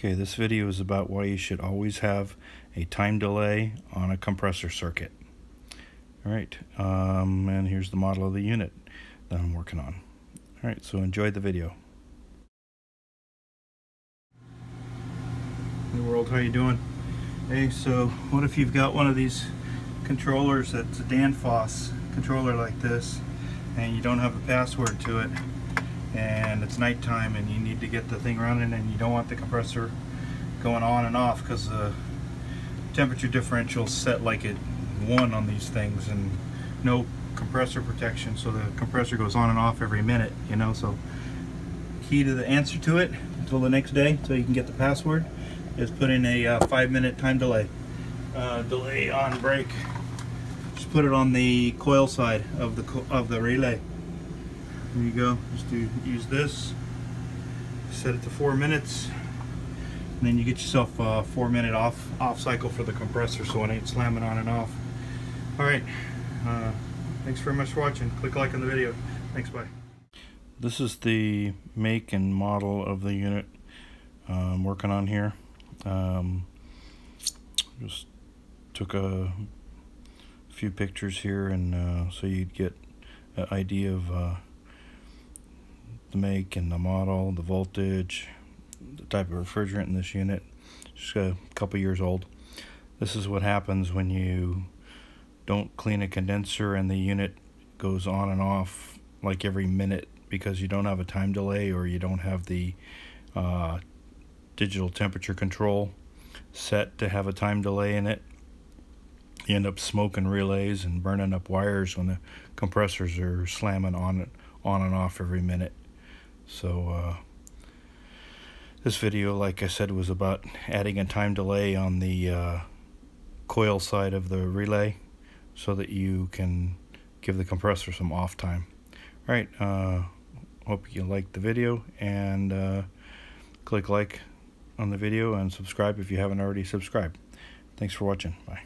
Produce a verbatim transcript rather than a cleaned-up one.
Okay, this video is about why you should always have a time delay on a compressor circuit. All right, um, and here's the model of the unit that I'm working on. All right, so enjoy the video. Hey world, how you doing? Hey, so what if you've got one of these controllers that's a Danfoss controller like this, and you don't have a password to it? And it's nighttime and you need to get the thing running, and you don't want the compressor going on and off because the temperature differential is set like at one on these things and no compressor protection, so the compressor goes on and off every minute, you know. So key to the answer to it until the next day, so you can get the password, is put in a uh, five minute time delay. Uh, delay on break. Just put it on the coil side of the co of the relay. There you go. Just do, use this, set it to four minutes, and then you get yourself a four minute off off cycle for the compressor, so it ain't slamming on and off. All right, uh, thanks very much for watching. Click like on the video. Thanks, bye. This is the make and model of the unit uh, I'm working on here. Um, just took a few pictures here, and uh, so you'd get an idea of uh, the make and the model, the voltage, the type of refrigerant in this unit. Just a couple years old. This is what happens when you don't clean a condenser and the unit goes on and off like every minute because you don't have a time delay, or you don't have the uh, digital temperature control set to have a time delay in it. You end up smoking relays and burning up wires when the compressors are slamming on, on and off every minute. So uh, this video, like I said, was about adding a time delay on the uh, coil side of the relay so that you can give the compressor some off time. All right, uh, hope you liked the video, and uh, click like on the video and subscribe if you haven't already subscribed. Thanks for watching. Bye.